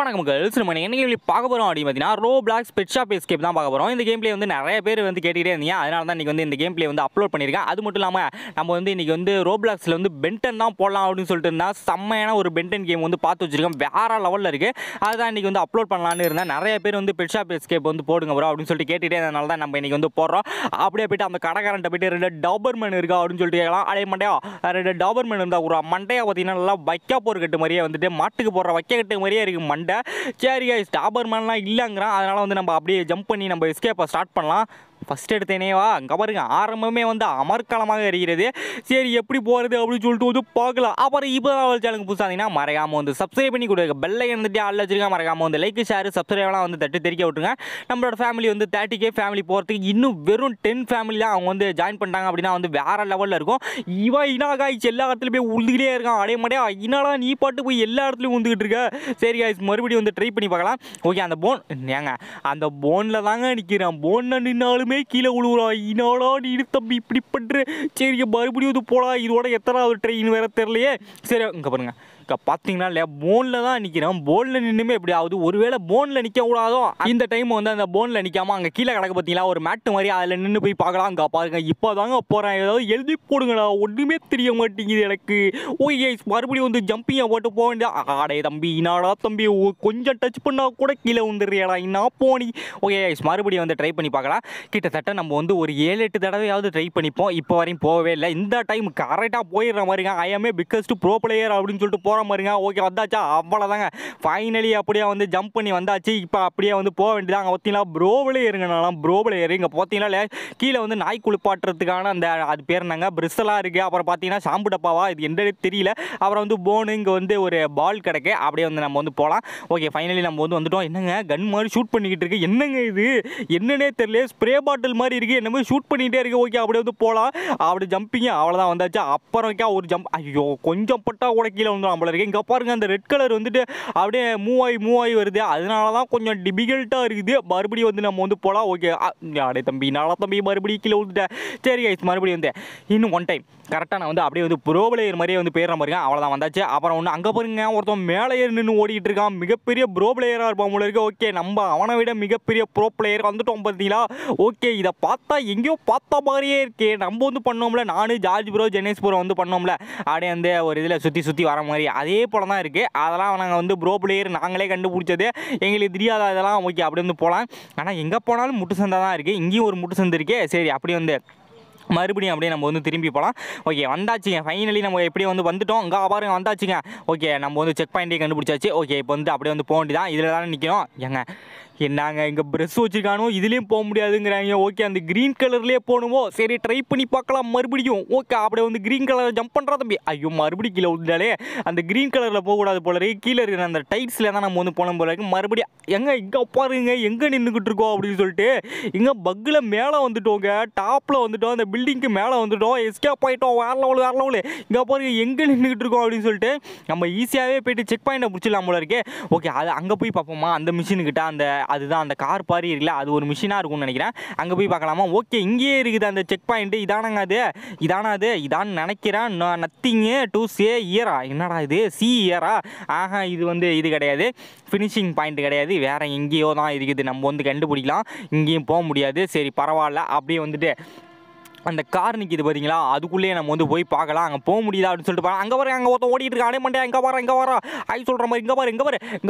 வணக்கம் மக்கள். நம்ம என்ன கேம்ல பார்க்க போறோம் அப்படின்னு பார்த்தீங்கன்னா ரோப்ளாக்ஸ் பெட் ஷாப் எஸ்கேப் தான் பார்க்க போறோம். இந்த கேம் பிளே வந்து நிறைய பேர் வந்து கேட்டுக்கிட்டே இருந்தீங்க, அதனால தான் இன்னைக்கு வந்து இந்த கேம் பிளே வந்து அப்லோட் பண்ணியிருக்கேன். அது மட்டும் இல்லாமல் நம்ம வந்து இன்னைக்கு வந்து ரோப்ளாக்ஸில் வந்து பென்டன் தான் போடலாம் அப்படின்னு சொல்லிட்டு இருந்தா செம்மையான ஒரு பென்டன் கேம் வந்து பார்த்து வச்சிருக்கோம், வேற லெவலில் இருக்கு. அதுதான் இன்னைக்கு வந்து அப்லோட் பண்ணலான்னு இருந்தேன். நிறைய பேர் வந்து பெட் ஷாப் எஸ்கேப் வந்து போடுங்க ப்ரோ அப்படின்னு சொல்லிட்டு கேட்டுகிட்டே, அதனால தான் நம்ம இன்னைக்கு வந்து போடுறோம். அப்படியே போயிட்டு அந்த கடைக்காரன்ட்ட போயிட்டு ரெண்டு டபர்மேன் இருக்கா அப்படின்னு சொல்லிட்டு கேட்கலாம். அதே மண்டையா ரெண்டு டபர்மேன் இருந்தால் ஒரு மண்டையா பார்த்தீங்கன்னா நல்லா வைக்கா போர் கட்டு மாதிரியே வந்துட்டு மாட்டுக்கு போடுற வைக்க கட்டு மாதிரியே இருக்கு மண்டை. சரி கைஸ், டாபர்மேன்லாம் இல்லைங்கிறான், அதனால் வந்து நம்ம அப்படியே ஜம்ப் பண்ணி நம்ம எஸ்கேப்பை ஸ்டார்ட் பண்ணலாம். ஃபஸ்ட் எடுத்தேனேவா அங்கே பாருங்க, ஆரம்பமே வந்து அமர்க்களமாக இருக்கிறது. சரி எப்படி போகிறது அப்படின்னு சொல்லிட்டு வந்து பார்க்கலாம். அப்புறம் இப்போ சேனலுக்கு புதுசாங்கன்னா மறக்காமல் வந்து சப்ஸ்கிரைப் பண்ணி கொடுங்க, பெல்லை வந்துட்டு ஆள் வச்சுருக்கேன். மறக்காமல் வந்து லைக் ஷேர் சப்ஸ்கிரைப்லாம் வந்து தட்டு தெரிக்க விட்டுருங்க. நம்மளோட ஃபேமிலி வந்து 30K ஃபேமிலி போகிறதுக்கு இன்னும் வெறும் 10 ஃபேமிலி தான் அவங்க வந்து ஜாயின் பண்ணிட்டாங்க அப்படின்னா வந்து வேறு லெவலில் இருக்கும். இவன் இனாக்காய்ச்சி எல்லா இடத்துலையும் போய் உழுதுகிட்டே இருக்கான். அடைய மாட்டே இனாலா நீ பாட்டு போய் எல்லா இடத்துலையும் உழுந்துக்கிட்டு இருக்க. சரி காய்ச்சி மறுபடியும் வந்து ட்ரை பண்ணி பார்க்கலாம். ஓகே அந்த போன் ஏங்க அந்த போனில் தாங்க நிற்கிறேன். போனில் நின்னாலும் கீழே உழுவுறா இனாலா நீ தம்பி இப்படி பண்ற. சரி மறுபடியும் இது போலா, இதோட எத்தனாவது ட்ரெயின் வேற தெரியலையே. சரி இங்கே பாருங்க, இங்கே பார்த்தீங்கன்னா இல்லையா போனில் தான் நிற்கிறேன். போனில் நின்றுமே எப்படி ஆகுது, ஒருவேளை போனில் நிற்க கூடாதோ. இந்த டைம் வந்து அந்த போனில் நிற்காம அங்கே கீழே கிடக்க பார்த்தீங்களா ஒரு மேட்டு மாதிரி, அதில் நின்று போய் பார்க்கலாம். அங்கே பாருங்க இப்போ தாங்க போகிறேன். ஏதாவது எழுதி போடுங்களா, ஒன்றுமே தெரிய மாட்டேங்குது எனக்கு. ஓகே மறுபடியும் வந்து ஜம்பிங்கை போட்டு போக வேண்டிய. ஆடே தம்பி இனாலா தம்பி கொஞ்சம் டச் பண்ணால் கூட கீழே வந்துடுறியாடா இன்னா போனி. ஓகே மறுபடியும் வந்து ட்ரை பண்ணி பார்க்கலாம். கிட்டத்தட்ட நம்ம வந்து ஒரு 7-8 தடவையாவது ட்ரை பண்ணிப்போம், இப்போ வரையும் போகவே இல்லை. இந்த டைம் கரெக்டாக போயிடுற மாதிரிங்க, ஐஎம்ஏ பிக்கஸ்ட் ப்ரோ பிளேயர் அப்படின்னு சொல்லிட்டு போகிற மாதிரிங்க. ஓகே வந்தாச்சா, அவ்வளோதாங்க ஃபைனலி அப்படியே வந்து ஜம்ப் பண்ணி வந்தாச்சு. இப்போ அப்படியே வந்து போக வேண்டியதான். அங்கே பார்த்தீங்கன்னா ப்ரோ பிளேயருங்க, நல்லா ப்ரோ பிளேயர். இங்கே பார்த்தீங்கன்னா கீழே வந்து நாய் குளிப்பாட்டுறதுக்கான அந்த அது பேர் என்னங்க பிரிஸ்டலாக இருக்குது. அப்புறம் பார்த்தீங்கன்னா ஷாம்பு டப்பாவா இது என்னன்னு தெரியல. அப்புறம் வந்து போனு இங்கே வந்து ஒரு பால் கிடைக்கு. அப்படியே வந்து நம்ம வந்து போகலாம். ஓகே ஃபைனலி நம்ம வந்து வந்துட்டோம். என்னங்க கன் மாதிரி ஷூட் பண்ணிக்கிட்டு இருக்கு, என்னங்க இது என்னன்னே தெரியல. ஸ்ப்ரே பாட்டில் மாதிரி இருக்கு, என்னமே ஷூட் பண்ணிகிட்டே இருக்கு. ஓகே அப்படியே வந்து போகலாம். அப்படி ஜம்பிங்க அவ்வளோதான் வந்தாச்சு. அப்புறம்க்கா ஒரு ஜம்ப், ஐயோ கொஞ்சம் பட்டா கூட கீழே வந்துடும் நம்மள இருக்கு. இங்கே பாருங்க அந்த ரெட் கலர் வந்துட்டு அப்படியே மூவ் ஆகி வருது, அதனால தான் கொஞ்சம் டிஃபிகல்ட்டாக இருக்குது. மறுபடியும் வந்து நம்ம வந்து போகலாம். ஓகே அடே தம்பி நாளா தம்பி மறுபடியும் கீழே வந்துட்டேன். சரி கைஸ் மறுபடியும் வந்து இன்னும் ஒன் டைம் கரெக்டாக நான் வந்து அப்படியே வந்து ப்ரோ பிளேயர் மாதிரியே வந்து பேர் நம்பருங்க. அவ்வளோதான் வந்தாச்சு. அப்புறம் ஒன்று அங்கே பாருங்க ஒருத்தன் மேலே நின்று ஓடிட்டு இருக்கான், மிகப்பெரிய ப்ரோ பிளேயராக இருப்பான் போல இருக்கு. ஓகே நம்ம அவனை விட மிகப்பெரிய ப்ரோ பிளேயர் வந்துட்டோம் பார்த்தீங்களா. ஓகே இதை பார்த்தா எங்கேயோ பார்த்தா மாதிரியே இருக்கே. நம்ம வந்து பண்ணோம்ல, நானும் ஜார்ஜ் ப்ரோ ஜெனேஷ் ப்ரோ வந்து பண்ணோம்ல, அப்படியே வந்து ஒரு இதில் சுற்றி வர மாதிரி அதே போல தான் இருக்குது. அதெல்லாம் நாங்கள் வந்து ப்ரோ பிளேயர் நாங்களே கண்டுபிடிச்சது, எங்களுக்கு தெரியாத இதெல்லாம். ஓகே அப்படி வந்து போகலாம். ஆனால் எங்கே போனாலும் முட்டு சந்தை தான் இருக்குது. இங்கேயும் ஒரு முட்டு சந்தை இருக்குது. சரி அப்படி வந்து மறுபடியும் அப்படியே நம்ம வந்து திரும்பி போகலாம். ஓகே வந்தாச்சுங்க ஃபைனலி நம்ம எப்படியே வந்து வந்துவிட்டோம். இங்கே பாருங்க வந்தாச்சுங்க. ஓகே நம்ம வந்து செக் பாயிண்ட்டே கண்டுபிடிச்சாச்சு. ஓகே இப்போ வந்து அப்படியே வந்து போக வேண்டியதான். இதில் தானே நிற்கிறோம். ஏங்க என்னங்க இங்கே ப்ரெஷ் வச்சுருக்கானோ, இதுலேயும் போக முடியாதுங்கிறாங்க. ஓகே அந்த க்ரீன் கலர்லேயே போகணுமோ. சரி ட்ரை பண்ணி பார்க்கலாம் மறுபடியும். ஓகே அப்படியே வந்து க்ரீன் கலரில் ஜம்ப் பண்ணுறா தம்பி. ஐயோ மறுபடியும் கீழே விட்டாலே அந்த க்ரீன் கலரில் போகக்கூடாது போல இருக்குது. கீழே இருக்கிற அந்த டைட்ஸில் தான் நம்ம வந்து போனோம் போல இருக்குது. மறுபடியும் எங்கே இங்கே பாருங்க எங்கே நின்றுக்கிட்டு இருக்கோம் அப்படின்னு சொல்லிட்டு இங்கே பக்கில் மேலே வந்துட்டோங்க, டாப்பில் வந்துட்டோம், அந்த பில்டிங்க்கு மேலே வந்துவிட்டோம், எஸ்கேப் ஆகிட்டோம். வேற லெவலு இங்கே பாருங்க எங்கே நின்றுக்கிட்டு இருக்கோம் அப்படின்னு சொல்லிட்டு நம்ம ஈஸியாகவே போய்ட்டு செக் பாயிண்ட்டை பிடிச்சிடலாம் போல இருக்கே. ஓகே அது அங்கே போய் பார்ப்போமா, அந்த மிஷினுக்கிட்ட அந்த அதுதான் அந்த கார் பாரி இருக்குல்ல, அது ஒரு மிஷினாக இருக்கும்னு நினைக்கிறேன். அங்கே போய் பார்க்கலாமா. ஓகே இங்கேயே இருக்குது அந்த செக் பாயிண்ட்டு. இதானங்க இதான்னு நினைக்கிறேன். நத்திங்கு டூ சே இயரா, என்னடா இது சி இயரா? ஆஹா இது வந்து இது கிடையாது, ஃபினிஷிங் பாயிண்ட் கிடையாது, வேறு எங்கேயோ தான் இருக்குது. நம்ம வந்து கண்டுபிடிக்கலாம், இங்கேயும் போக முடியாது. சரி பரவாயில்ல. அப்படியே வந்துட்டு அந்த கார் நிற்கிது பார்த்தீங்களா, அதுக்குள்ளேயே நம்ம வந்து போய் பார்க்கலாம். அங்கே போக முடியுதா அப்படின்னு சொல்லிட்டு பாருங்க. அங்கே பாருங்க அங்கே ஒருத்தன் ஓடிட்டு இருக்கான். அடே மண்டே இங்கே வர ஹாய் சொல்கிற மாதிரி. இங்கே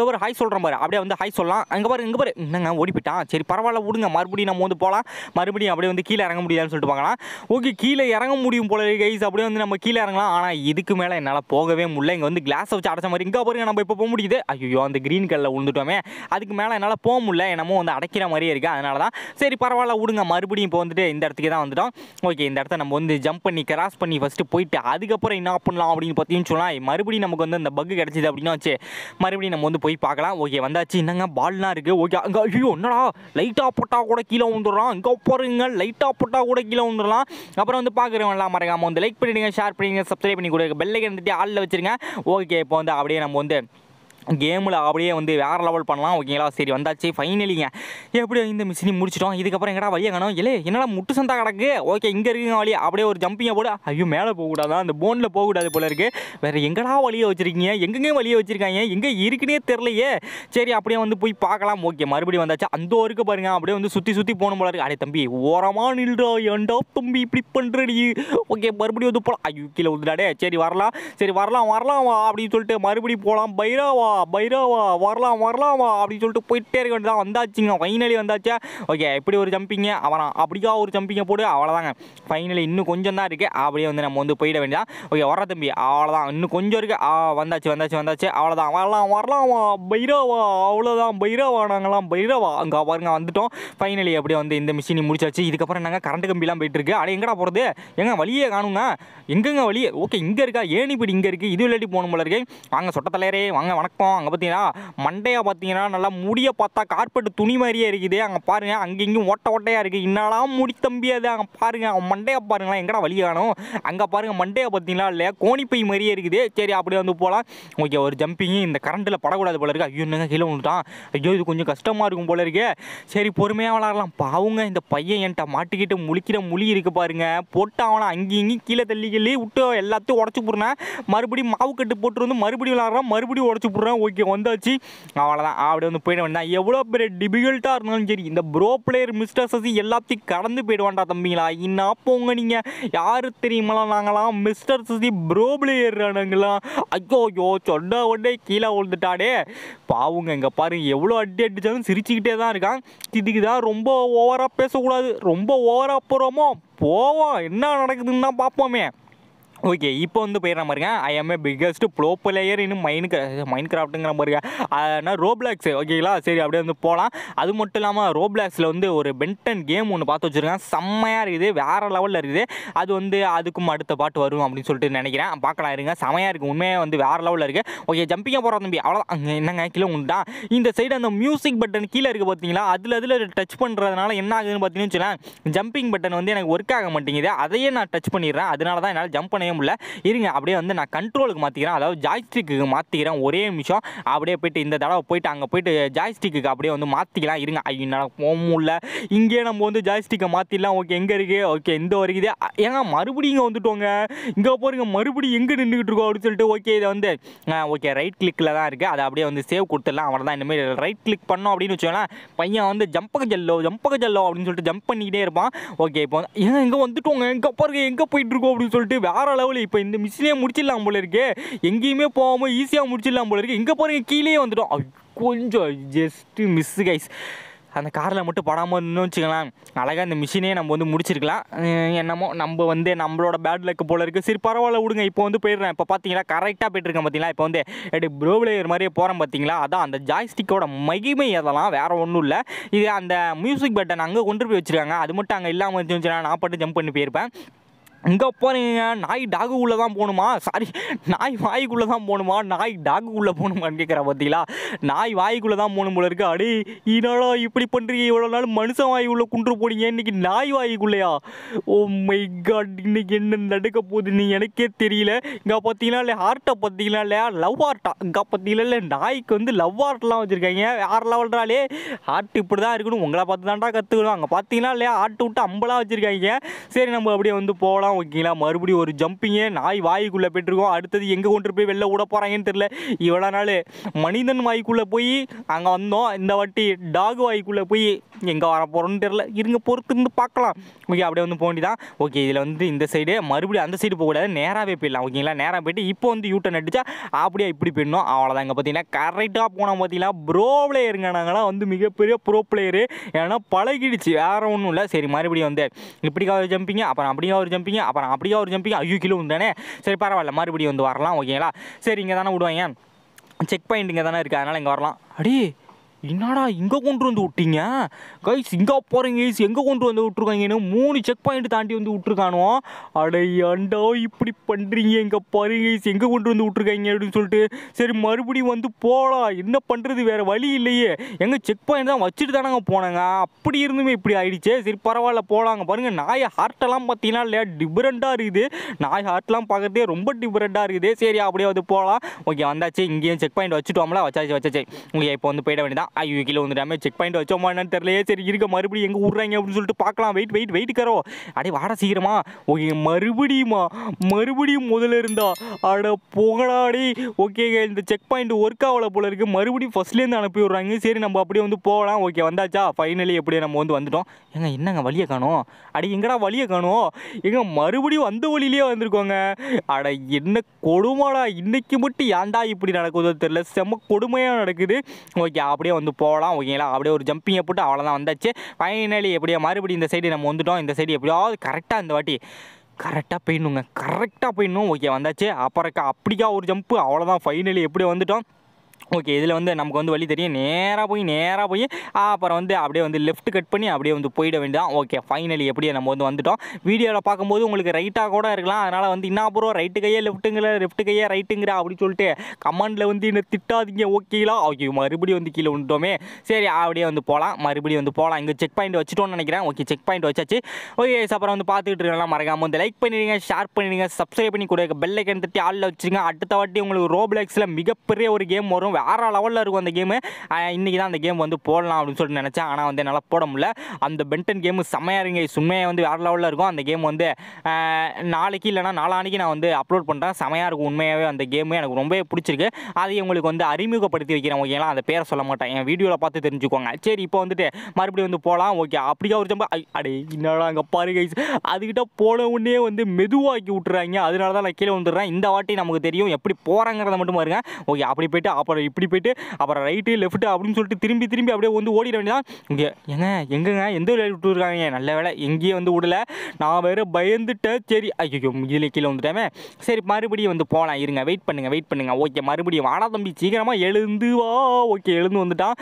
பாரு ஹாய் சொல்கிற மாதிரி. அப்படியே வந்து ஹாய் சொல்லலாம். இங்கே பாரு என்னங்க ஓடி போயிட்டான். சரி பரவாயில்ல விடுங்க, மறுபடியும் நம்ம வந்து போகலாம். மறுபடியும் அப்படியே வந்து கீழே இறங்க முடியாதுன்னு சொல்லிட்டு பார்க்கலாம். ஓகே கீழே இறங்க முடியும் போல கைஸ். அப்படியே வந்து நம்ம கீழே இறங்கலாம். ஆனால் இதுக்கு மேலே என்னால் போகவே முடியல. இங்கே வந்து கிளாஸை வச்சு அடைச்ச மாதிரி. இங்கே பாருங்க நம்ம இப்போ போக முடியுது. ஐயோ அந்த க்ரீன் கலரில் விழுந்துட்டோமே, அதுக்கு மேலே என்னால் போக முடியல, என்னமோ வந்து அடைக்கிற மாதிரியே இருக்குது. அதனால தான் சரி பரவாயில்ல விடுங்க. மறுபடியும் இப்போ வந்துட்டு இந்த இடத்துக்கு தான் வந்துட்டோம். ஓகே இந்த இடத்த நம்ம வந்து ஜம்ப் பண்ணி கிராஸ் பண்ணி ஃபஸ்ட்டு போயிட்டு அதுக்கப்புறம் என்ன பண்ணலாம் அப்படின்னு பார்த்தீங்கன்னு சொன்னால் மறுபடியும் நமக்கு வந்து அந்த பக்கு கிடச்சிது அப்படின்னு வச்சு மறுபடியும் நம்ம வந்து போய் பார்க்கலாம். ஓகே வந்தாச்சு. என்னங்க பால்லாம் இருக்குது. ஓகே அங்கே ஐயோ என்னடா லைட்டாக போட்டால் கூட கீழே வந்துடுறோம். இங்கே போகிறீங்க லைட்டாக போட்டால் கூட கீழே வந்துடலாம். அப்புறம் வந்து பார்க்குறவங்களாம் மறக்காமல் வந்து லைக் பண்ணிவிடுங்க, ஷேர் பண்ணிடுங்க, சப்ஸ்கிரைப் பண்ணி கொடுங்க, பெல்லைக்கன் தட்டி ஆளில் வச்சுருங்க. ஓகே இப்போ வந்து அப்படியே நம்ம வந்து கேமில் அப்படியே வந்து வேறு லெவல் பண்ணலாம் ஓகேங்களா. சரி வந்தாச்சு ஃபைனலிங்க, எப்படியோ இந்த மிஷினி முடிச்சிட்டோம். இதுக்கப்புறம் எங்கடா வழியை காணும், இல்லை என்னடா முட்டு சந்தா கிடக்கு, ஓகே இங்கே இருக்குங்க வழி, அப்படியே ஒரு ஜம்பிங்கை போட, ஐயோ மேலே போகக்கூடாது, அந்த போனில் போகக்கூடாது போல இருக்குது, வேறு எங்கடா வழியை வச்சுருக்கீங்க, எங்கெங்கே வழியை வச்சுருக்காங்க, எங்கே இருக்குன்னே தெரிலையே. சரி அப்படியே வந்து போய் பார்க்கலாம். ஓகே மறுபடியும் வந்தாச்சு, அந்த ஒருக்கு பாருங்க அப்படியே வந்து சுற்றி சுற்றி போகணும் போல இருக்குது. அடே தம்பி ஓரமாக நில்றா, ஏண்டா தம்பி இப்படி பண்ணுறடி. ஓகே மறுபடியும் வந்து போகலாம், ஐயோ கீழே வந்துடாடே. சரி வரலாம், சரி வரலாம் வரலாம் வா அப்படின்னு சொல்லிட்டு மறுபடியும் போகலாம். பைராவா பைராவா வரலாம் வரலாமா அப்படின்னு சொல்லிட்டு போயிட்டே இருக்க வேண்டியதான். வந்தாச்சுங்க ஃபைனலி வந்தாச்சா. ஓகே இப்படி ஒரு ஜம்பிங்க அவரான், அப்படிக்கா ஒரு ஜம்பிங்கை போட்டு, அவ்வளோதாங்க ஃபைனலி. இன்னும் கொஞ்சம் தான் இருக்குது, அப்படியே வந்து நம்ம வந்து போயிட வேண்டியதான். ஓகே வர தம்பி அவ்வளோதான், இன்னும் கொஞ்சம் இருக்குது. வந்தாச்சு வந்தாச்சு வந்தாச்சு அவ்வளோதான். வரலாம் வரலாமா பைராவா, அவ்வளோதான் பைராவா, நாங்களாம் பைராவா. அங்கே பாருங்க வந்துட்டோம் ஃபைனலி. அப்படியே வந்து இந்த மிஷினி முடிச்சாச்சு. இதுக்கப்புறம் நாங்கள் கரண்ட் கம்பிலாம் போயிட்டுருக்கு. ஆனால் எங்கடா போகிறது, எங்கே வழியே காணுங்க, எங்கெங்க வழியே. ஓகே இங்கே இருக்கா, ஏன் இப்படி இங்கே இருக்குது, இது விளையாட்டி போகணும் போல இருக்கு. வாங்க சொட்ட தலையரே வாங்க, வணக்கம். அங்கே பார்த்தீங்கன்னா மண்டையாக பார்த்தீங்கன்னா நல்லா முடிய பார்த்தா கார்பெட் துணி மாதிரியே இருக்குது. அங்கே பாருங்க அங்கெங்கும் ஓட்ட ஓட்டையாக இருக்குது. இன்னாலாம் முடி தம்பி அது. அங்கே பாருங்க அவன் மண்டையாக பாருங்களா, எங்கடா வழி காணும். அங்கே பாருங்க மண்டையாக பார்த்தீங்களா இல்லையா, கோணிப்பை மாதிரியே இருக்குது. சரி அப்படியே வந்து போகலாம். ஓகே ஒரு ஜம்பிங்கு, இந்த கரண்ட்டில் படக்கூடாது போல இருக்குது. ஐயோ என்னங்க கீழே விழுந்துட்டான், ஐயோ இது கொஞ்சம் கஷ்டமாக இருக்கும் போல இருக்கு. சரி பொறுமையாக விளாட்லாம். பாவங்க இந்த பையன் என்கிட்ட மாட்டிக்கிட்டு முழிக்கிற மொழி இருக்குது பாருங்க, போட்டு அவனை அங்கேயும் கீழே தள்ளி கிள்ளி விட்டு எல்லாத்தையும் உடச்சி போடுறேன். மறுபடியும் மாவு கட்டு போட்டு வந்து மறுபடியும் விளாட்றான், மறுபடியும் உடச்சி போடுறேன். ஓகே வந்தாச்சு அவ்வளோதான். அப்படி வந்து போயிட வேண்டாம். எவ்வளோ பெரிய டிஃபிகல்ட்டாக இருந்தாலும் சரி இந்த ப்ரோ பிளேயர் மிஸ்டர் சசி எல்லாத்தையும் கடந்து போயிடுவான்டா தம்பிங்களா. இன்னா போங்க நீங்கள் யார் தெரியுமா, நாங்களாம் மிஸ்டர் சசி ப்ரோ பிளேயர் ஆனாங்களா. ஐயோ ஐயோ சொன்ன உடனே கீழே விழுந்துட்டாடே பாவுங்க. இங்கே பாருங்க எவ்வளோ அடி அடித்தாலும் சிரிச்சுக்கிட்டே தான் இருக்கான். இதுக்கு தான் ரொம்ப ஓவராக பேசக்கூடாது, ரொம்ப ஓவராக போகிறோமோ போவோம், என்ன நடக்குதுன்னு தான் பார்ப்போமே. ஓகே இப்போ வந்து போயிடுற மாதிரிங்க, I am a biggest bro player இன்னும் மைன்கிராஃப்ட்டுங்கிற மாதிரிங்க, ஆனால் ரோப்ளாக்ஸ் ஓகேங்களா. சரி அப்படியே வந்து போகலாம். அது மட்டும் இல்லாமல் ரோப்ளாக்ஸில் வந்து ஒரு பென்டன் கேம் ஒன்று பார்த்து வச்சுருக்கேன், செம்மையாக இருக்குது, வேறு லெவலில் இருக்குது. அது வந்து அதுக்கும் அடுத்த பாட்டு வரும் அப்படின்னு சொல்லிட்டு நினைக்கிறேன். பார்க்கலாம் இருங்க, செமையாக இருக்குது, உண்மையாக வந்து வேறு லெவலில் இருக்குது. ஓகே ஜம்பிங்காக போகிற தம்பி அவ்வளோதான். அங்கே என்னங்க கீழே உண்டுதான். இந்த சைடு அந்த மியூசிக் பட்டன் கீழே இருக்குது பார்த்தீங்களா, அதில் டச் பண்ணுறதுனால என்ன ஆகுதுன்னு பார்த்தீங்கன்னு வச்சுக்கோங்களேன், ஜம்பிங் பட்டன் வந்து எனக்கு ஒர்க் ஆக மாட்டேங்குது. அதையே நான் டச் பண்ணிடுறேன், அதனால தான் என்னால் ஜம்ப் பண்ண முடியல. இருங்க அப்படியே வந்து நான் கண்ட்ரோலுக்கு மாற்றிக்கிறேன், அதாவது ஜாய்ஸ்டிக்கு மாற்றிக்கிறேன் ஒரே நிமிஷம். அப்படியே போய்ட்டு இந்த தடவை போய்ட்டு அங்கே போய்ட்டு ஜாய்ஸ்டிக்கு அப்படியே வந்து மாற்றிக்கலாம். இருங்க ஐயா போகவும் இல்லை, இங்கேயே நம்ம வந்து ஜாய்ஸ்டிக்கை மாற்றிடலாம். ஓகே எங்கே இருக்குது, ஓகே இந்த வரைக்கும் இதே. ஏங்க மறுபடியும் இங்கே வந்துட்டோங்க, இங்கே போகிறீங்க மறுபடியும் எங்கே நின்றுக்கிட்டு இருக்கோம் அப்படின்னு சொல்லிட்டு. ஓகே இதை வந்து ஓகே ரைட் கிளிக்கில் தான் இருக்குது, அதை அப்படியே வந்து சேவ் கொடுத்துடலாம். அவரை தான் இனிமேல் ரைட் கிளிக் பண்ணோம் அப்படின்னு வச்சோன்னா பையன் வந்து ஜம்பக ஜல்லோ ஜம்பக ஜல்லோ அப்படின்னு சொல்லிட்டு ஜம்ப் பண்ணிக்கிட்டே இருப்பான். ஓகே இப்போ ஏங்க இங்கே வந்துட்டோங்க, எங்கே பாருங்க எங்கே போயிட்டு இருக்கோம் அப்படின்னு சொல்லிட்டு வேறு அளவில். இப்போ இந்த மிஷினே முடிச்சிடலாம் போல இருக்கு, எங்கேயுமே போகாமல் ஈஸியாக முடிச்சிடலாம் போல இருக்கு. இங்கே பாருங்க கீழே வந்துட்டோம், கொஞ்சம் ஜஸ்ட் மிஸ் கைஸ். அந்த காரில் மட்டும் படாமல் இருந்தோம்னு வச்சுக்கலாம், அழகாக இந்த மிஷினே நம்ம வந்து முடிச்சிருக்கலாம். என்னமோ நம்ம வந்து நம்மளோட பேட் லக்கு போல இருக்குது. சரி பரவாயில்ல விடுங்க, இப்போ வந்து போயிடுறேன். இப்போ பார்த்தீங்களா கரெக்டாக போய்ட்டுருக்கேன் பார்த்தீங்களா, இப்போ வந்து எப்படி ப்ரோ பிளேயர் மாதிரியே போகிறேன் பார்த்தீங்களா. அதான் அந்த ஜாய்ஸ்டிக்கோட மகிமை, அதெல்லாம் வேறு ஒன்றும் இல்லை. இது அந்த மியூசிக் பட்டன் அங்கே கொண்டு போய் வச்சுருக்காங்க, அது மட்டும் அங்கே இல்லாமல் இருந்துச்சுன்னா நான் பாட்டு ஜம்ப் பண்ணி போயிருப்பேன். இங்கே போகிறீங்க நாய் டாகுக்குள்ளே தான் போகணுமா, சாரி நாய் வாய்க்குள்ளே தான் போகணுமா, நாய் டாகுக்குள்ளே போகணுமான்னு கேட்குறா பார்த்தீங்களா. நாய் வாய்க்குள்ளே தான் போகணும் போல இருக்குது. அடி இனாலோ இப்படி பண்ணுறீங்க, இவ்வளோ நாள் மனுஷன் வாய்க்குள்ளே கொண்டு போனீங்க, இன்றைக்கி நாய் வாய்க்குள்ளையா. ஓ மை காட் இன்றைக்கி என்ன நடக்க போகுதுன்னு எனக்கே தெரியல. இங்கே பார்த்தீங்கன்னா இல்லை ஹார்ட்டை பார்த்தீங்கன்னா இல்லையா, லவ் ஆர்ட்டா. இங்கே பார்த்தீங்கன்னா இல்லை நாய்க்கு வந்து லவ் ஆர்ட்லாம் வச்சுருக்காங்க. யார் லவல்றாலே ஹார்ட் இப்படி தான் இருக்கணும், உங்களை பார்த்து தான்டா கற்றுக்கணும். அங்கே பார்த்தீங்கன்னா இல்லையா ஹார்ட்டு விட்டு அம்பலாக வச்சுருக்காங்க. சரி நம்ம அப்படியே வந்து போகலாம் ஓகேங்களா. மறுபடியும் ஒரு ஜம்பிங்கே, நாய் வாய்க்குள்ளே போய்ட்டுருக்கோம். அடுத்தது எங்கே கொண்டு போய் வெளில விட போகிறாங்கன்னு தெரில. இவ்வளோ நாள் மனிதன் வாய்க்குள்ளே போய் அங்கே வந்தோம், இந்த வாட்டி டாக் வாய்க்குள்ளே போய் எங்கே வர போகிறோன்னு தெரில. இருங்க பொறுத்து இருந்து பார்க்கலாம். ஓகே அப்படியே வந்து போண்டி தான். ஓகே இதில் வந்து இந்த சைடு மறுபடியும் அந்த சைடு போகக்கூடாது, நேராகவே போயிடலாம் ஓகேங்களா. நேராக போய்ட்டு இப்போ வந்து யூட்டன் அடித்தா அப்படியே இப்படி போயிடணும், அவ்வளோதான். இங்கே பார்த்தீங்கன்னா கரெக்டாக போனால் பார்த்தீங்கன்னா ப்ரோ பிளேயருங்க, நாங்களாம் வந்து மிகப்பெரிய ப்ரோ பிளேயரு, ஏன்னா பழகிடுச்சு வேறு ஒன்றும் இல்லை. சரி மறுபடியும் வந்து இப்படிக்காக ஒரு ஜம்பிங்க, அப்புறம் அப்படிக்காக ஒரு ஜம்பிங்க, அப்புறம் அப்படியே ஒரு ஜம்பிங். ஐயோ கிலோ உண்டானே. சரி பரவாயில்ல மறுபடியும் வந்து வரலாம் ஓகேங்களா. சரி இங்கே தானே விடுவாங்க, செக் பாயிண்ட் இங்கே தானே இருக்குது, அதனால் இங்கே வரலாம். அடி என்னடா இங்கே கொண்டு வந்து விட்டீங்க கைஸ், இங்கே போகிறீங்க கைஸ், எங்கே கொண்டு வந்து விட்ருக்காங்க? ஏன்னா 3 செக் பாயிண்ட் தாண்டி வந்து விட்ருக்கானோ. அடையாண்டா இப்படி பண்ணுறீங்க, எங்கே பாருங்க கைஸ் எங்கே கொண்டு வந்து விட்ருக்காங்க அப்படின்னு சொல்லிட்டு சரி மறுபடியும் வந்து போகலாம். என்ன பண்ணுறது, வேறு வழி இல்லையே. எங்கள் செக் பாயிண்ட் தான் வச்சுட்டு தானாங்க போனாங்க, அப்படி இருந்துமே இப்படி ஆகிடுச்சே. சரி பரவாயில்ல போகலாங்க. பாருங்கள் நாயை ஹார்ட்டெல்லாம் பார்த்தீங்கன்னா இல்லையா டிஃப்ரெண்ட்டாக இருக்குது. நாய் ஹார்ட்லாம் பார்க்குறதே ரொம்ப டிஃப்ரெண்ட்டாக இருக்குது. சரி அப்படியே வந்து போகலாம். ஓகே வந்தாச்சு, இங்கேயும் செக் பாயிண்ட் வச்சுட்டோம்ல, வச்சாச்சு. ஓகே இப்போ வந்து போயிட வேண்டியதான். ஐயோ கீழே வந்துட்டாமே. செக் பாயிண்ட் வச்சோமா என்னன்னு தெரியலையே. சரி இருக்க மறுபடியும் எங்கே விட்றாங்க அப்படின்னு சொல்லிட்டு பார்க்கலாம். வெயிட் கரோ, அடே வாடா சீக்கிரமா. ஓகே மறுபடியும் முதல்ல இருந்தா அட போகலாடி. ஓகே இந்த செக் பாயிண்ட் ஒர்க் ஆகல போல இருக்குது, மறுபடியும் ஃபர்ஸ்ட்லேருந்து அனுப்பி விட்றாங்க. சரி நம்ம அப்படியே வந்து போகலாம். ஓகே வந்தாச்சா ஃபைனலி, எப்படியே நம்ம வந்து வந்துட்டோம். ஏங்க என்னங்க வழியை காணும், அடி எங்கடா வழியை காணும், எங்க மறுபடியும் அந்த வழியிலேயே வந்திருக்கோங்க. அட என்ன கொடுமாடா, இன்னைக்கு மட்டும் ஏன்டா இப்படி நடக்குதோ தெரியல, செம்ம கொடுமையாக நடக்குது. ஓகே அப்படியே வந்து போகலாம். ஓகேங்களா அப்படியே ஒரு ஜம்பிங்கை போட்டு அவ்வளோதான் வந்தாச்சு. ஃபைனலி எப்படியா மறுபடியும் இந்த சைடு நம்ம வந்துவிட்டோம். இந்த சைடு எப்படியாவது கரெக்டாக இந்த வாட்டி கரெக்டாக போயிடணும். ஓகே வந்தாச்சு. அப்புறக்கா அப்படிக்கா ஒரு ஜம்ப்பு, அவ்வளோதான். ஃபைனலி எப்படியே வந்துவிட்டோம். ஓகே இதில் வந்து நமக்கு வந்து வழி தெரியும், நேராக போய் அப்புறம் வந்து அப்படியே வந்து லெஃப்ட் கட் பண்ணி அப்படியே வந்து போயிட வேண்டியதான். ஓகே ஃபைனலி எப்படியே நம்ம வந்து வந்துவிட்டோம். வீடியோவில் பார்க்கும்போது உங்களுக்கு ரைட்டாக கூட இருக்கலாம், அதனால் வந்து என்ன அப்புறம் ரைட்டு கையே லெஃப்ட்டுங்கிற, லெஃப்ட் கையே ரைட்டுங்கிற அப்படின்னு சொல்லிட்டு கமெண்டில் வந்து என்ன திட்டாதீங்க. ஓகேங்களா ஓகே மறுபடியும் வந்து கீழே வந்துட்டோமே. சரி அப்படியே வந்து போகலாம், இங்கே செக் பாயிண்ட் வச்சுட்டோன்னு நினைக்கிறேன். ஓகே செக் பாயிண்ட் வச்சாச்சு. ஓகே அப்புறம் வந்து பார்த்துக்கிட்டு இருக்கலாம். மறக்காமல் வந்து லைக் பண்ணிடுங்க, ஷேர் பண்ணிடுங்க, சப்ஸ்கிரைப் பண்ணி கூட பெல் ஐக்கன் தட்டி ஆளில் வச்சுருங்க. அடுத்த வாட்டி உங்களுக்கு ரோப்ளாக்ஸில் மிகப்பெரிய ஒரு கேம் வரும், வேறு லெவலில் இருக்கும் அந்த கேமு. இன்றைக்கி தான் அந்த கேம் வந்து போடலாம் அப்படின்னு சொல்லிட்டு நினச்சேன், ஆனால் வந்து என்னால் போட முடியல. அந்த பென்டன் கேமு செம்மையாக இருங்க, சும்மையாக வந்து வேறு லெவலில் இருக்கும் அந்த கேம். வந்து நாளைக்கு இல்லைனா நாளானிக்கு நான் வந்து அப்லோட் பண்ணுறேன். செமையாக இருக்கும் உண்மையாகவே அந்த கேமு, எனக்கு ரொம்பவே பிடிச்சிருக்கு. அதையும் உங்களுக்கு வந்து அறிமுகப்படுத்தி வைக்கிறேன். ஓகேங்களா அந்த பேரை சொல்ல மாட்டேன், என் வீடியோவில் பார்த்து தெரிஞ்சுக்கோங்க. சரி இப்போ வந்துட்டு மறுபடியும் வந்து போகலாம். ஓகே அப்படியே ஒரு ஜம்ப அடே என்னடா அங்கே பாரு கைஸ், அதுக்கிட்ட போன உடனே வந்து மெதுவாக்கி விட்டுறாங்க, அதனால தான் நான் கீழே வந்துடுறேன். இந்த வாட்டி நமக்கு தெரியும் எப்படி போகிறாங்கிறத மட்டும் பாருங்க. ஓகே அப்படி போய்ட்டு அப்புறம் இப்படி போய்ட்டு அப்புறம் ரைட்டு லெஃப்ட்டு அப்படின்னு சொல்லிட்டு திரும்பி அப்படியே வந்து ஓடிட வேண்டியதான். இங்கே எங்கங்க எந்த வழியை விட்டுருக்காங்க, நல்ல வேலை எங்கேயும் வந்து விடல, நான் வேறு பயந்துட்டேன். சரி ஐயோ இதில் கீழே வந்துட்டேன். சரி மறுபடியும் வந்து போகலாம், இருங்க வெயிட் பண்ணுங்க. ஓகே மறுபடியும் வாடா தம்பி சீக்கிரமாக எழுந்து வா. ஓகே எழுந்து வந்துட்டான்.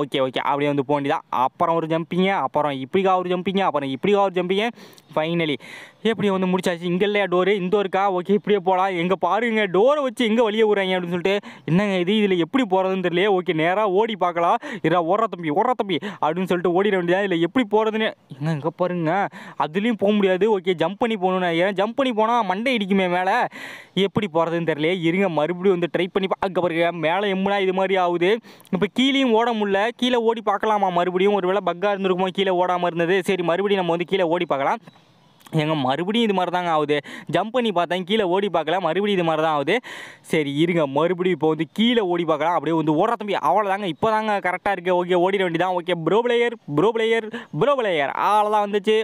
ஓகே அப்படியே வந்து போண்டிதான். அப்புறம் ஒரு ஜம்பிங்க, அப்புறம் இப்படிக்கா ஒரு ஜம்பிங்க. ஃபைனலி எப்படியும் வந்து முடிச்சாச்சு. இங்கே இல்லையா டோரு, இந்த இருக்கா. ஓகே இப்படியே போகலாம். எங்கே பாருங்க டோரை வச்சு எங்கே வழியை விடுறாங்க அப்படின்னு சொல்லிட்டு என்னங்க இது, இதில் எப்படி போகிறதுன்னு தெரியல. ஓகே நேராக ஓடி பார்க்கலாம். இதா ஓடுற தம்பி அப்படின்னு சொல்லிட்டு ஓடிட வேண்டியதான். இதில் எப்படி போகிறதுன்னு எங்கே பாருங்க, அதுலேயும் போக முடியாது. ஓகே ஜம்ப் பண்ணி போகணுன்னு, ஏன்னா ஜம்ப் பண்ணி போனால் மண்டை இடிக்குமே மேலே. எப்படி போகிறதுன்னு தெரியல, இருங்க மறுபடியும் வந்து ட்ரை பண்ணி பார்க்க பாருங்க. மேலே எம்முனா இது மாதிரி ஆகுது. இப்போ கீழேயும் ஓட முடியல, கீழே ஓடி பார்க்கலாமா மறுபடியும், ஒரு வேளை பக்காக இருந்திருக்குமோ கீழே ஓடாமல் இருந்தது. சரி மறுபடியும் நம்ம வந்து கீழே ஓடி பார்க்கலாம். எங்கே மறுபடியும் இது மாதிரி தாங்க ஆகுது, ஜம்ப் பண்ணி பார்த்தேன் கீழே ஓடி பார்க்கல, மறுபடியும் இது மாதிரி தான் ஆகுது. சரி இருங்க மறுபடியும் இப்போ வந்து கீழே ஓடி பார்க்கலாம். அப்படியே வந்து ஓடுற தம்பி அவ்வளோதாங்க, இப்போ தாங்க கரெக்டாக இருக்குது. ஓகே ஓடிட வேண்டியதான். ஓகே ப்ரோ பிளேயர் அவ்வளோதான் வந்துச்சு.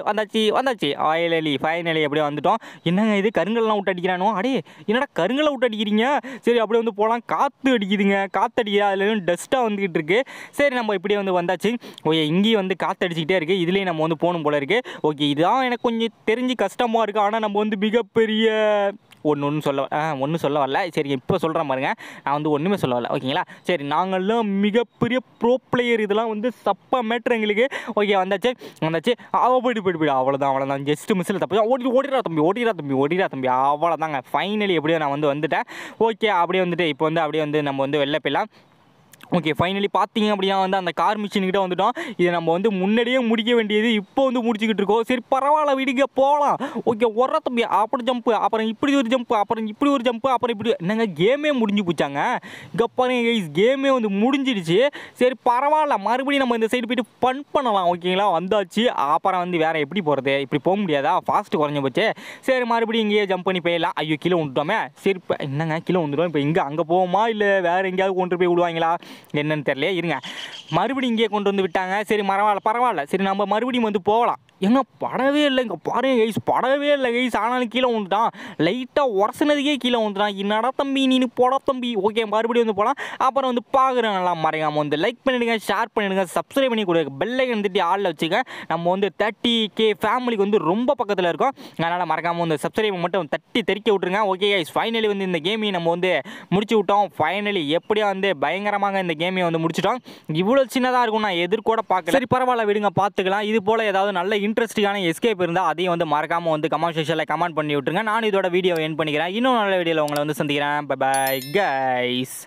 ஃபைனலி அப்படியே வந்துட்டோம். என்னங்க இது கருங்கல்லாம் விட்டு அடிக்கிறானோ, அடே என்னடா கருங்கலை விட்டு அடிக்கிறீங்க. சரி அப்படியே வந்து போகலாம். காற்று அடிக்குது அதுலேயும் டஸ்ட்டாக வந்துக்கிட்டு இருக்குது. சரி நம்ம இப்படியே வந்து வந்தாச்சு. ஓகே இங்கேயும் வந்து காற்று அடிச்சுக்கிட்டே இருக்குது, இதுலேயும் நம்ம வந்து போகணும் போல இருக்குது. ஓகே இதுதான் எனக்கு கொஞ்சம் தெரிஞ்சு கஷ்டமாக இருக்குது, ஆனால் நம்ம வந்து மிகப்பெரிய ஒன்றும் சொல்ல வரல. சரி இப்போ சொல்கிறேன் பாருங்க, நான் வந்து ஒன்றுமே சொல்ல வரல. ஓகேங்களா சரி நாங்கள்லாம் மிகப்பெரிய ப்ரோ பிளேயர், இதெல்லாம் வந்து சப்பா மேட்ரு எங்களுக்கு. ஓகே வந்தாச்சு. போய்ட்டு அவ்வளோதான் ஜஸ்ட் மிஸ்ஸில் தப்பு. ஓடிடா தம்பி அவ்வளோதாங்க. ஃபைனலி எப்படியோ நான் வந்து வந்துட்டேன். ஓகே அப்படியே வந்துட்டு இப்போ வந்து அப்படியே வந்து நம்ம வந்து வெளில போயிடலாம். ஓகே ஃபைனலி பார்த்தீங்க அப்படின்னா வந்து அந்த கார் மிஷின்கிட்ட வந்துவிட்டோம். இதை நம்ம வந்து முன்னாடியே முடிக்க வேண்டியது, இப்போ வந்து முடிச்சுக்கிட்டு இருக்கோம். சரி பரவாயில்ல விடுங்க போகலாம். ஓகே ஒரு தம்பி அப்படி ஜம்ப்பு, அப்புறம் இப்படி ஒரு ஜம்ப்பு, அப்புறம் இப்படி என்னங்க கேமே முடிஞ்சு போச்சாங்க. இங்கே பாருங்க கேமே வந்து முடிஞ்சிடுச்சு. சரி பரவாயில்ல மறுபடியும் நம்ம இந்த சைடு போய்ட்டு ஃபன் பண்ணலாம். ஓகேங்களா வந்தாச்சு. அப்புறம் வந்து வேறு எப்படி போகிறது, இப்படி போக முடியாதா, ஃபாஸ்ட்டு குறைஞ்ச போச்சு. சரி மறுபடியும் இங்கேயே ஜம்ப் பண்ணி போயிடலாம். ஐயோ கீழே விட்டுட்டோமே. சரி இப்போ என்னங்க கீழே விட்டுட்டோம், இப்போ இங்கே அங்கே போவோமா இல்லை வேறு எங்கேயாவது கொண்டு போய் விடுவாங்களா என்னன்னு தெரியல. இருங்க மறுபடியும் இங்கே கொண்டு வந்து விட்டாங்க. சரி பரவாயில்ல சரி நம்ம மறுபடியும் வந்து போகலாம். ஏங்க படவே இல்லைங்க பாருங்க கைஸ், படவே இல்லை கைஸ். ஆனாலும் கீழே வந்துட்டான், லைட்டாக உரசினதுக்கே கீழே வந்துட்டான். என்னடா தம்பி நீனு போடா தம்பி. ஓகே மறுபடியும் வந்து போகலாம். அப்புறம் வந்து பார்க்குறேன் நல்லா மறையாமல் வந்து லைக் பண்ணிவிடுங்க, ஷேர் பண்ணிவிடுங்க, சப்ஸ்கிரைப் பண்ணி கொடுங்க, பெல்லை வந்துட்டு ஆளில் வச்சுக்க. நம்ம வந்து 30K ஃபேமிலிக்கு வந்து ரொம்ப பக்கத்தில் இருக்கோம். அதனால் மறக்காமல் வந்து சப்ஸ்கிரைப் மட்டும் தட்டி தெரிக்க விட்ருங்க. ஓகே கைஸ், ஃபைனலி வந்து இந்த கேமையை நம்ம வந்து முடிச்சு விட்டோம். ஃபைனலி எப்படியா வந்து பயங்கரமாக இந்த கேமையை வந்து முடிச்சுட்டோம். இவ்வளோ சின்னதாக இருக்கும், நான் எதிர்கூட பார்க்க. சரி பரவாயில்ல விடுங்க, பார்த்துக்கலாம். இது போல் ஏதாவது நல்ல இன்ட்ரெஸ்டிங்கான எஸ்கேப் இருந்தால் அதையும் வந்து மறக்காமல் வந்து கமெண்ட் செக்ஷனில் கமெண்ட் பண்ணி விட்டுருங்க. நான் இதோட வீடியோ எண்ட் பண்ணிக்கிறேன். இன்னும் நல்ல வீடியோவில் உங்களை வந்து சந்திக்கிறேன். Bye bye guys.